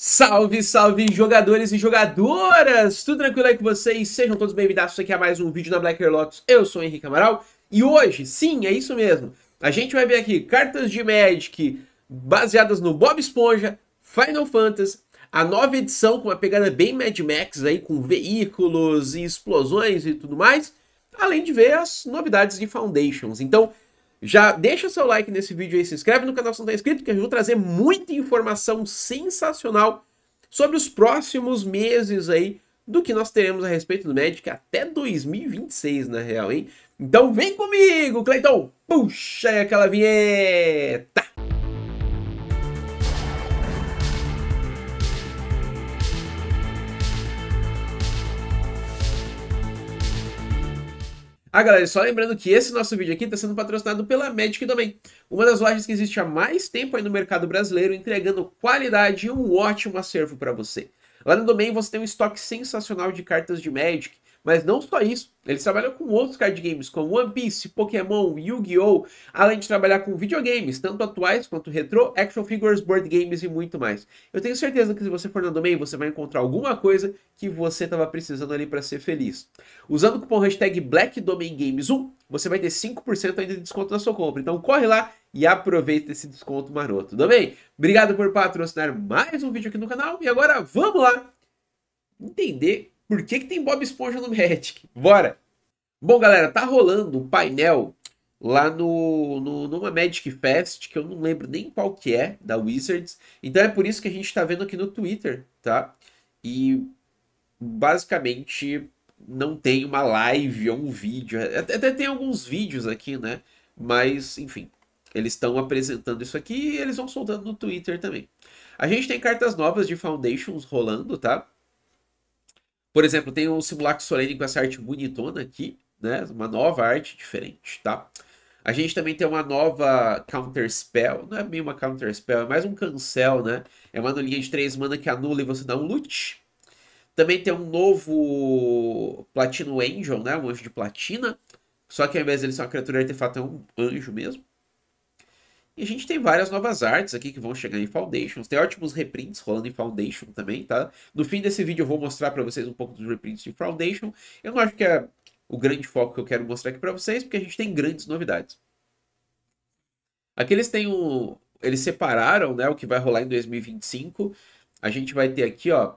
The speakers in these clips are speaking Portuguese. Salve, salve jogadores e jogadoras! Tudo tranquilo aí com vocês? Sejam todos bem-vindos aqui a mais um vídeo na Blacker Lotus. Eu sou o Henrique Amaral e hoje, sim, é isso mesmo. A gente vai ver aqui cartas de Magic baseadas no Bob Esponja, Final Fantasy, a nova edição com uma pegada bem Mad Max aí, com veículos e explosões e tudo mais, além de ver as novidades de Foundations. Então, já deixa seu like nesse vídeo aí, se inscreve no canal se não está inscrito, que eu vou trazer muita informação sensacional sobre os próximos meses aí do que nós teremos a respeito do Magic até 2026, na real, hein? Então vem comigo, Cleiton! Puxa aí aquela vinheta! Ah, galera, só lembrando que esse nosso vídeo aqui está sendo patrocinado pela Magic Domain, uma das lojas que existe há mais tempo aí no mercado brasileiro, entregando qualidade e um ótimo acervo para você. Lá no Domain você tem um estoque sensacional de cartas de Magic, mas não só isso, eles trabalham com outros card games, como One Piece, Pokémon, Yu-Gi-Oh, além de trabalhar com videogames, tanto atuais quanto retrô, action figures, board games e muito mais. Eu tenho certeza que se você for na Domain, você vai encontrar alguma coisa que você estava precisando ali para ser feliz. Usando o cupom hashtag BlackDomainGames1, você vai ter 5% ainda de desconto na sua compra. Então corre lá e aproveita esse desconto maroto. Domain, obrigado por patrocinar mais um vídeo aqui no canal. E agora vamos lá entender por que tem Bob Esponja no Magic? Bora! Bom, galera, tá rolando um painel lá numa Magic Fest, que eu não lembro nem qual que é, da Wizards. Então é por isso que a gente tá vendo aqui no Twitter, tá? E basicamente não tem uma live ou um vídeo. Até tem alguns vídeos aqui, né? Mas, enfim, eles estão apresentando isso aqui e eles vão soltando no Twitter também. A gente tem cartas novas de Foundations rolando, tá? Por exemplo, tem um Simulacro Solene com essa arte bonitona aqui, né? Uma nova arte diferente, tá? A gente também tem uma nova Counterspell. Não é bem uma Counterspell, é mais um Cancel, né? É uma anulinha de 3 mana que anula e você dá um loot. Também tem um novo Platino Angel, né? Um anjo de platina. Só que ao invés dele ser uma criatura artefato, é um anjo mesmo. E a gente tem várias novas artes aqui que vão chegar em Foundations. Tem ótimos reprints rolando em Foundation também, tá? No fim desse vídeo eu vou mostrar pra vocês um pouco dos reprints de Foundation. Eu não acho que é o grande foco que eu quero mostrar aqui pra vocês, porque a gente tem grandes novidades. Aqui eles têm eles separaram, né, o que vai rolar em 2025. A gente vai ter aqui, ó,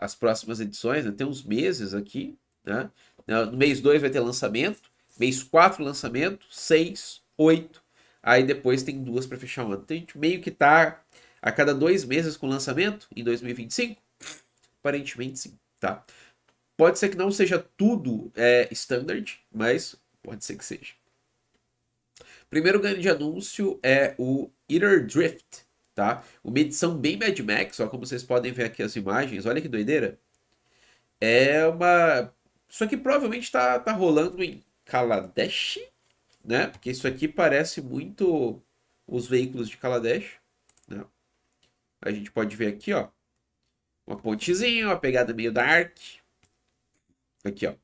as próximas edições, né? Tem uns meses aqui, né? No mês 2 vai ter lançamento. Mês 4 lançamento, 6... 8, aí depois tem duas para fechar o ano. Então a gente meio que tá a cada 2 meses com lançamento em 2025? Aparentemente sim, tá? Pode ser que não seja tudo standard, mas pode ser que seja. Primeiro grande anúncio é o Aetherdrift, tá? Uma edição bem Mad Max, ó, como vocês podem ver aqui as imagens, olha que doideira. É uma... Isso aqui provavelmente tá rolando em Kaladesh, né? Porque isso aqui parece muito os veículos de Kaladesh, né? A gente pode ver aqui, ó, uma pontezinha, uma pegada meio dark. Aqui, ó.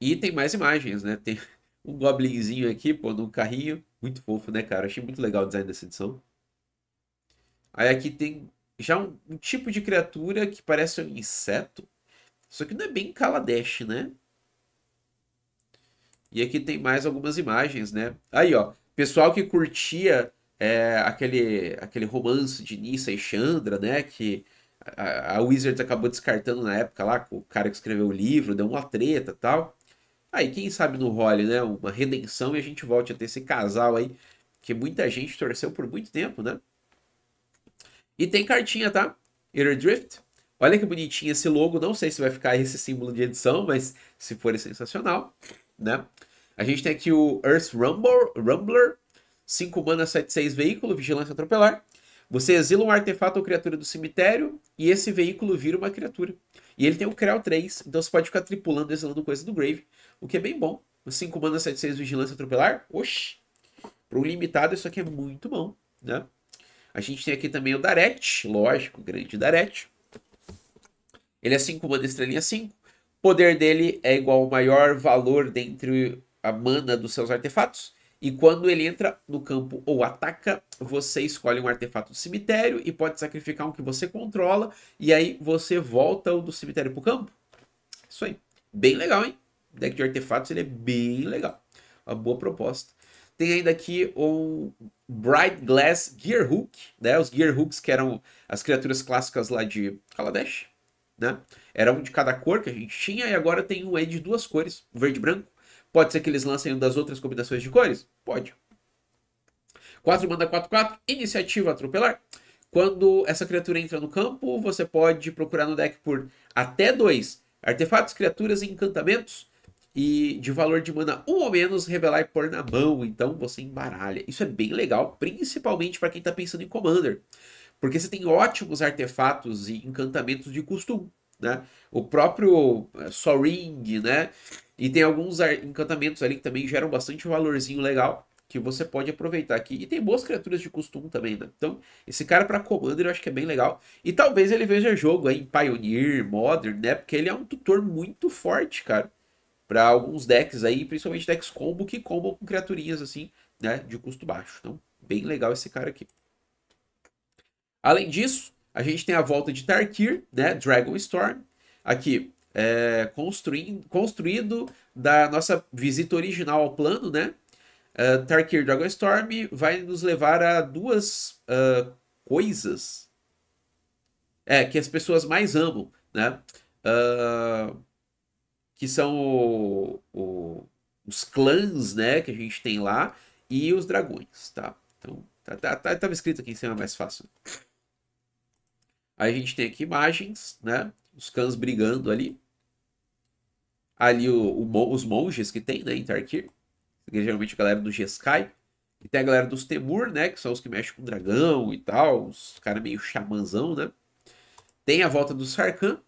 E tem mais imagens, né? Tem um goblinzinho aqui, pô, num carrinho. Muito fofo, né, cara? Achei muito legal o design dessa edição. Aí aqui tem já um tipo de criatura que parece um inseto. Isso aqui não é bem Kaladesh, né? E aqui tem mais algumas imagens, né? Aí, ó, pessoal que curtia aquele romance de Nissa e Chandra, né? Que a Wizards acabou descartando na época lá, com o cara que escreveu o livro, deu uma treta e tal. Aí, quem sabe no role, né? Uma redenção e a gente volte a ter esse casal aí, que muita gente torceu por muito tempo, né? E tem cartinha, tá? Aetherdrift. Olha que bonitinho esse logo. Não sei se vai ficar esse símbolo de edição, mas se for é sensacional, né? A gente tem aqui o Earth Rumbler, 5 mana, 7/6 veículo, vigilância atropelar. Você exila um artefato ou criatura do cemitério e esse veículo vira uma criatura. E ele tem o Creal 3, então você pode ficar tripulando e exilando coisa do grave, o que é bem bom. 5 mana, 7/6 vigilância atropelar, oxi! Para o limitado isso aqui é muito bom, né? A gente tem aqui também o Daret, lógico, grande Daret. Ele é 5 mana, estrelinha 5. O poder dele é igual ao maior valor dentre a mana dos seus artefatos. E quando ele entra no campo ou ataca, você escolhe um artefato do cemitério e pode sacrificar um que você controla. E aí você volta o do cemitério para o campo. Isso aí. Bem legal, hein? O deck de artefatos ele é bem legal. Uma boa proposta. Tem ainda aqui o Bright Glass Gearhook, né? Os Gearhooks que eram as criaturas clássicas lá de Kaladesh, né? Era um de cada cor que a gente tinha e agora tem um de duas cores, verde e branco. Pode ser que eles lancem uma das outras combinações de cores? Pode. 4 mana 4/4, iniciativa atropelar. Quando essa criatura entra no campo, você pode procurar no deck por até 2 artefatos, criaturas e encantamentos. E de valor de mana 1 ou menos, revelar e pôr na mão. Então você embaralha. Isso é bem legal, principalmente para quem está pensando em Commander. Porque você tem ótimos artefatos e encantamentos de custo 1. Né? O próprio Sol Ring, né? E tem alguns encantamentos ali que também geram bastante valorzinho legal, que você pode aproveitar aqui. E tem boas criaturas de custo 1 também, né? Então, esse cara para Commander eu acho que é bem legal. E talvez ele veja jogo aí em Pioneer, Modern, né? Porque ele é um tutor muito forte, cara. Para alguns decks aí, principalmente decks combo, que combam com criaturinhas assim, né? De custo baixo. Então, bem legal esse cara aqui. Além disso, a gente tem a volta de Tarkir, né? Dragonstorm. Aqui... É, construído da nossa visita original ao plano, né? Tarkir Dragonstorm vai nos levar a duas coisas que as pessoas mais amam, né? Que são os clãs, né? Que a gente tem lá e os dragões, tá? Então, tava escrito aqui em cima mais fácil. Aí a gente tem aqui imagens, né? Os clãs brigando ali. Ali os monges que tem, né, em Tarkir. Geralmente a galera do Jeskai. E tem a galera dos Temur, né, que são os que mexem com dragão e tal. Os caras meio xamãzão, né. Tem a volta do Sarkhan,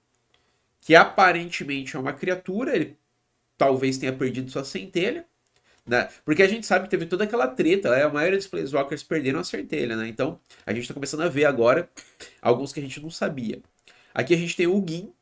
que aparentemente é uma criatura. Ele talvez tenha perdido sua centelha, né? Porque a gente sabe que teve toda aquela treta, né? A maioria dos Planeswalkers perderam a centelha, né. Então a gente tá começando a ver agora alguns que a gente não sabia. Aqui a gente tem o Ugin.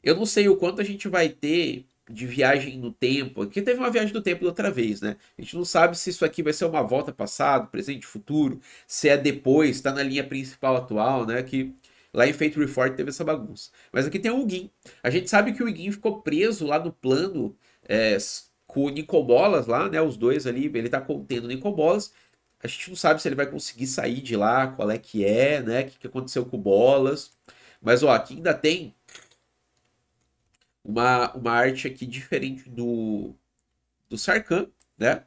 Eu não sei o quanto a gente vai ter de viagem no tempo. Aqui teve uma viagem do tempo da outra vez, né? A gente não sabe se isso aqui vai ser uma volta passado, presente, futuro. Se é depois, tá na linha principal atual, né? Que lá em Fate Reforged teve essa bagunça. Mas aqui tem o Ugin. A gente sabe que o Ugin ficou preso lá no plano com o Nicol Bolas lá, né? Os dois ali, ele tá contendo o Nicol Bolas. A gente não sabe se ele vai conseguir sair de lá, qual é que é, né? O que aconteceu com o Bolas. Mas, ó, aqui ainda tem uma arte aqui diferente do Sarkhan, né?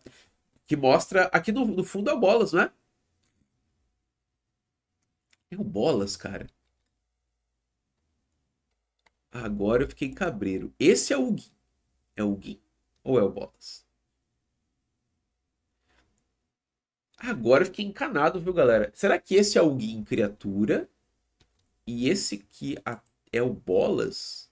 Que mostra... Aqui no fundo é o Bolas, né? É o Bolas, cara. Agora eu fiquei cabreiro. Esse é o Gui. É o Gui ou é o Bolas? Agora eu fiquei encanado, viu, galera? Será que esse é o Ugin criatura? E esse aqui é o Bolas?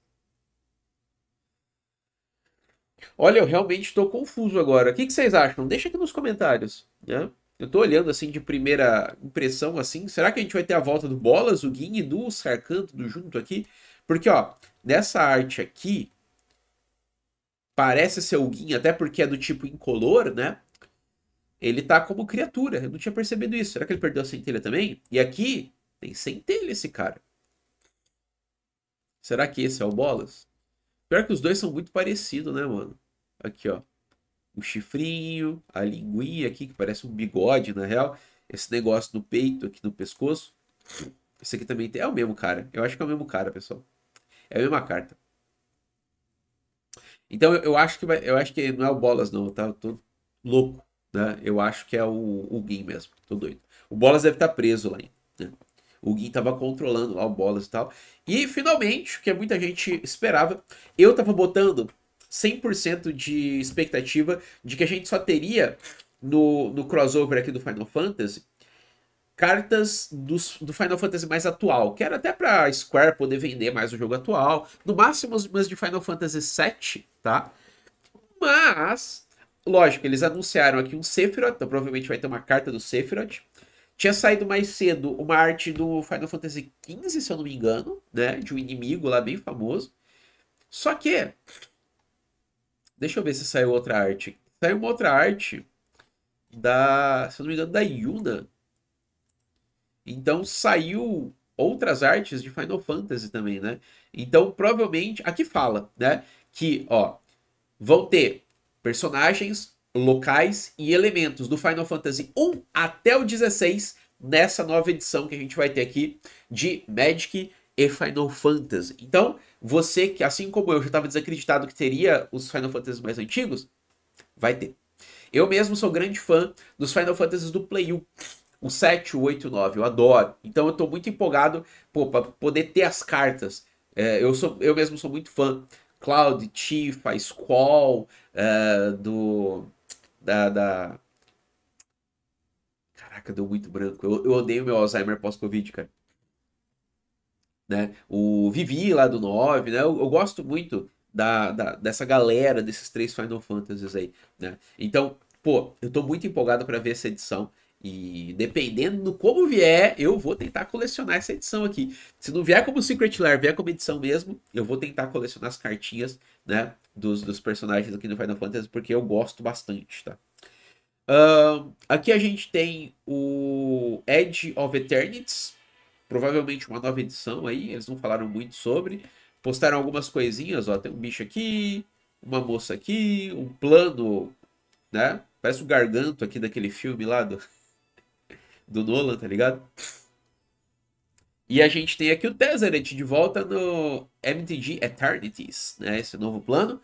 Olha, eu realmente estou confuso agora. O que vocês acham? Deixa aqui nos comentários, né? Eu estou olhando assim de primeira impressão, assim. Será que a gente vai ter a volta do Bolas, o Ugin e do Sarkhan tudo junto aqui? Porque, ó, nessa arte aqui, parece ser o Ugin, até porque é do tipo incolor, né? Ele tá como criatura. Eu não tinha percebido isso. Será que ele perdeu a centelha também? E aqui tem centelha esse cara. Será que esse é o Bolas? Pior que os dois são muito parecidos, né, mano? Aqui, ó. O chifrinho, a linguinha aqui, que parece um bigode, na real. Esse negócio no peito, aqui no pescoço. Esse aqui também tem... É o mesmo cara. Eu acho que é o mesmo cara, pessoal. É a mesma carta. Então, eu acho que não é o Bolas, não, tá? Eu tô louco. Né? Eu acho que é o Gui mesmo. Tô doido. O Bolas deve estar preso lá ainda, né? O Gui tava controlando lá o Bolas e tal. E finalmente, o que muita gente esperava, eu tava botando 100% de expectativa de que a gente só teria no crossover aqui do Final Fantasy cartas do Final Fantasy mais atual, que era até pra Square poder vender mais o jogo atual. No máximo umas de Final Fantasy 7, tá? Mas... Lógico, eles anunciaram aqui um Sephiroth, então provavelmente vai ter uma carta do Sephiroth. Tinha saído mais cedo uma arte do Final Fantasy XV, se eu não me engano, né? De um inimigo lá bem famoso. Só que... Deixa eu ver se saiu outra arte. Saiu uma outra arte da, se eu não me engano, da Yuna. Então saiu outras artes de Final Fantasy também, né? Então provavelmente, aqui fala, né? Que, ó, vão ter personagens, locais e elementos do Final Fantasy 1 até o 16 nessa nova edição que a gente vai ter aqui de Magic e Final Fantasy. Então, você que, assim como eu, já estava desacreditado que teria os Final Fantasy mais antigos, vai ter. Eu mesmo sou grande fã dos Final Fantasies do Play 1. O 7, o 8 e o 9, eu adoro. Então eu tô muito empolgado, pô, pra poder ter as cartas. É, eu mesmo sou muito fã. Cloud, Tifa, Squall, Caraca, deu muito branco. Eu odeio meu Alzheimer pós-Covid, cara. Né? O Vivi lá do 9, né? Eu gosto muito dessa galera, desses três Final Fantasies aí, né? Então, pô, eu tô muito empolgado pra ver essa edição. E dependendo do como vier, eu vou tentar colecionar essa edição aqui. Se não vier como Secret Lair, vier como edição mesmo, eu vou tentar colecionar as cartinhas, né, dos personagens aqui no Final Fantasy, porque eu gosto bastante, tá? Aqui a gente tem o Edge of Eternities, provavelmente uma nova edição aí, eles não falaram muito sobre. Postaram algumas coisinhas, ó, tem um bicho aqui, uma moça aqui, um plano, né? Parece o Garganto aqui daquele filme lá do Nolan, tá ligado? E a gente tem aqui o Tezzeret de volta no MTG Eternities, né? Esse novo plano.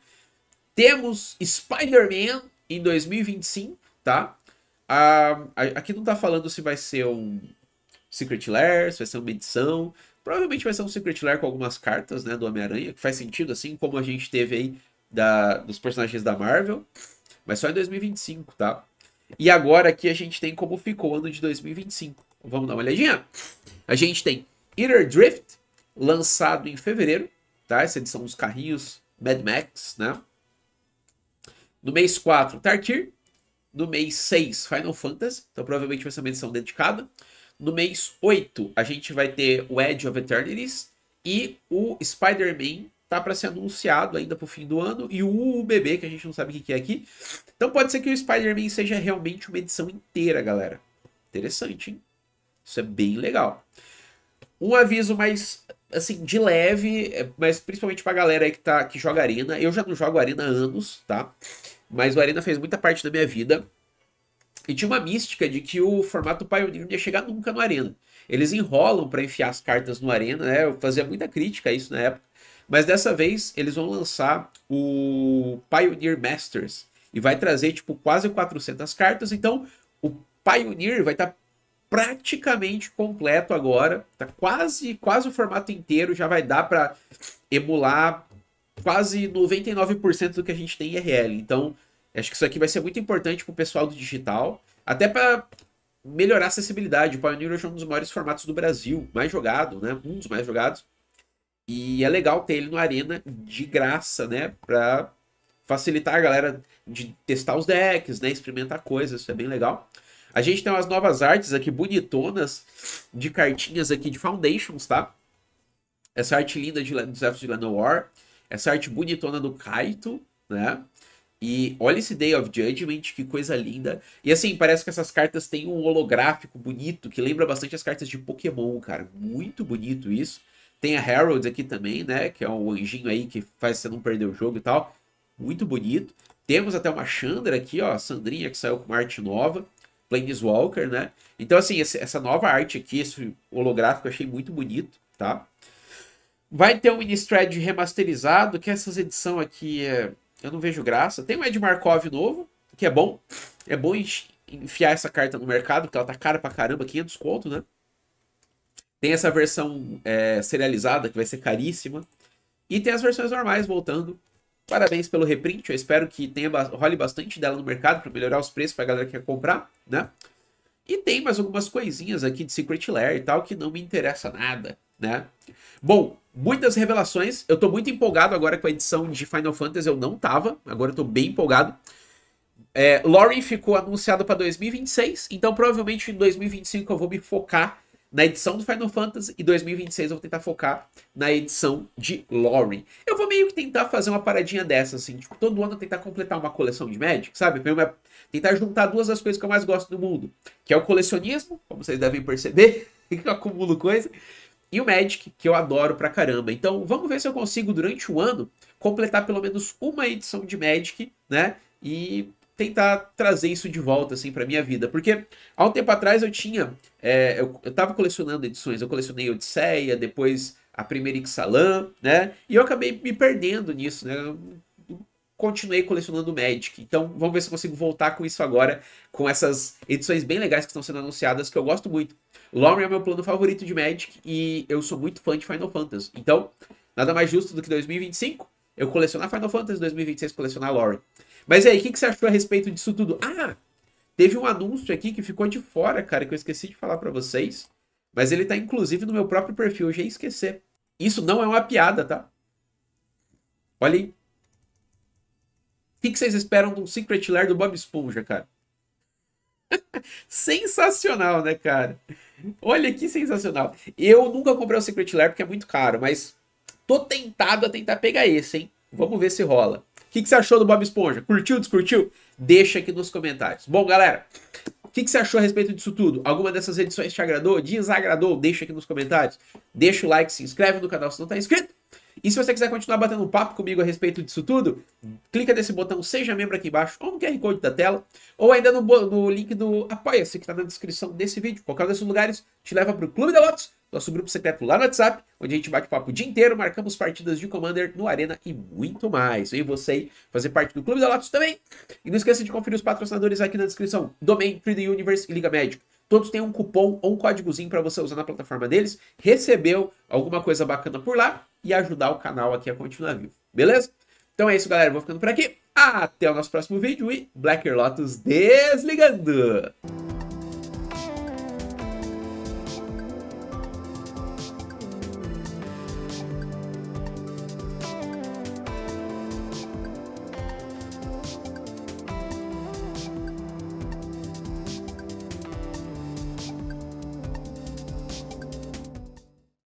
Temos Spider-Man em 2025, tá? Aqui não tá falando se vai ser um Secret Lair, se vai ser uma edição. Provavelmente vai ser um Secret Lair com algumas cartas, né? Do Homem-Aranha, que faz sentido, assim como a gente teve aí dos personagens da Marvel. Mas só em 2025, tá? E agora aqui a gente tem como ficou o ano de 2025. Vamos dar uma olhadinha? A gente tem Aetherdrift, lançado em fevereiro, tá? Essa edição dos carrinhos Mad Max, né? No mês 4, Tarkir. No mês 6, Final Fantasy. Então provavelmente vai ser uma edição dedicada. No mês 8, a gente vai ter o Edge of Eternities. E o Spider-Man tá para ser anunciado ainda pro fim do ano. E o bebê, que a gente não sabe o que é aqui. Então pode ser que o Spider-Man seja realmente uma edição inteira, galera. Interessante, hein? Isso é bem legal. Um aviso mais, assim, de leve, mas principalmente pra galera aí que joga Arena. Eu já não jogo Arena há anos, tá? Mas o Arena fez muita parte da minha vida. E tinha uma mística de que o formato Pioneer não ia chegar nunca no Arena. Eles enrolam para enfiar as cartas no Arena, né? Eu fazia muita crítica a isso na época. Mas dessa vez eles vão lançar o Pioneer Masters. E vai trazer tipo quase 400 cartas. Então o Pioneer vai estar praticamente completo agora. Tá quase o formato inteiro. Já vai dar para emular quase 99% do que a gente tem em IRL. Então acho que isso aqui vai ser muito importante para o pessoal do digital. Até para melhorar a acessibilidade. O Pioneer é um dos maiores formatos do Brasil. Mais jogado, né? Um dos mais jogados. E é legal ter ele no Arena de graça, né? Pra facilitar a galera de testar os decks, né? Experimentar coisas, isso é bem legal. A gente tem umas novas artes aqui, bonitonas, de cartinhas aqui de Foundations, tá? Essa arte linda dos Elfos de Llanowar. Essa arte bonitona do Kaito, né? E olha esse Day of Judgment, que coisa linda. E assim, parece que essas cartas têm um holográfico bonito, que lembra bastante as cartas de Pokémon, cara. Muito bonito isso. Tem a Herald aqui também, né? Que é um anjinho aí que faz você não perder o jogo e tal. Muito bonito. Temos até uma Chandra aqui, ó. A Sandrinha que saiu com uma arte nova. Planeswalker, né? Então, assim, essa nova arte aqui, esse holográfico, eu achei muito bonito, tá? Vai ter um Ministrad remasterizado, que essas edições aqui eu não vejo graça. Tem um Ed Markov novo, que é bom. É bom enfiar essa carta no mercado, porque ela tá cara pra caramba, 500 conto, né? Tem essa versão serializada, que vai ser caríssima. E tem as versões normais voltando. Parabéns pelo reprint. Eu espero que role bastante dela no mercado para melhorar os preços para a galera que quer comprar, né? E tem mais algumas coisinhas aqui de Secret Lair e tal que não me interessa nada, né? Bom, muitas revelações. Eu tô muito empolgado agora com a edição de Final Fantasy. Eu não tava. Agora eu tô bem empolgado. Lorwyn ficou anunciado para 2026. Então provavelmente em 2025 eu vou me focar na edição do Final Fantasy, e 2026 eu vou tentar focar na edição de Lorwyn. Eu vou meio que tentar fazer uma paradinha dessa, assim, tipo, todo ano tentar completar uma coleção de Magic, sabe? Tentar juntar duas das coisas que eu mais gosto do mundo, que é o colecionismo, como vocês devem perceber, que eu acumulo coisa, e o Magic, que eu adoro pra caramba. Então, vamos ver se eu consigo, durante o ano, completar pelo menos uma edição de Magic, né? E tentar trazer isso de volta, assim, pra minha vida. Porque, há um tempo atrás, eu tinha... eu tava colecionando edições. Eu colecionei Odisseia, depois a primeira Ixalan, né? E eu acabei me perdendo nisso, né? Eu continuei colecionando Magic. Então, vamos ver se eu consigo voltar com isso agora, com essas edições bem legais que estão sendo anunciadas, que eu gosto muito. Lorwyn é o meu plano favorito de Magic e eu sou muito fã de Final Fantasy. Então, nada mais justo do que 2025, eu colecionar Final Fantasy, 2026 colecionar Lorwyn. Mas aí, o que, que você achou a respeito disso tudo? Ah, teve um anúncio aqui que ficou de fora, cara, que eu esqueci de falar pra vocês. Mas ele tá, inclusive, no meu próprio perfil, eu já ia esquecer. Isso não é uma piada, tá? Olha aí. O que, que vocês esperam do Secret Lair do Bob Esponja, cara? Sensacional, né, cara? Olha que sensacional. Eu nunca comprei o Secret Lair porque é muito caro, mas tô tentado a tentar pegar esse, hein? Vamos ver se rola. O que você achou do Bob Esponja? Curtiu, descurtiu? Deixa aqui nos comentários. Bom, galera, o que você achou a respeito disso tudo? Alguma dessas edições te agradou? Desagradou? Deixa aqui nos comentários. Deixa o like, se inscreve no canal se não está inscrito. E se você quiser continuar batendo um papo comigo a respeito disso tudo, clica nesse botão Seja Membro aqui embaixo, ou no QR Code da tela, ou ainda no link do Apoia-se, que está na descrição desse vídeo. Qualquer um desses lugares te leva para o Clube da Lotus, nosso grupo secreto lá no WhatsApp, onde a gente bate papo o dia inteiro, marcamos partidas de Commander no Arena e muito mais. E você fazer parte do Clube da Lotus também. E não esqueça de conferir os patrocinadores aqui na descrição. Domain, 3D Universe e Liga Médica. Todos têm um cupom ou um códigozinho para você usar na plataforma deles. Recebeu alguma coisa bacana por lá e ajudar o canal aqui a continuar vivo. Beleza? Então é isso, galera. Eu vou ficando por aqui. Até o nosso próximo vídeo e Blacker Lotus desligando!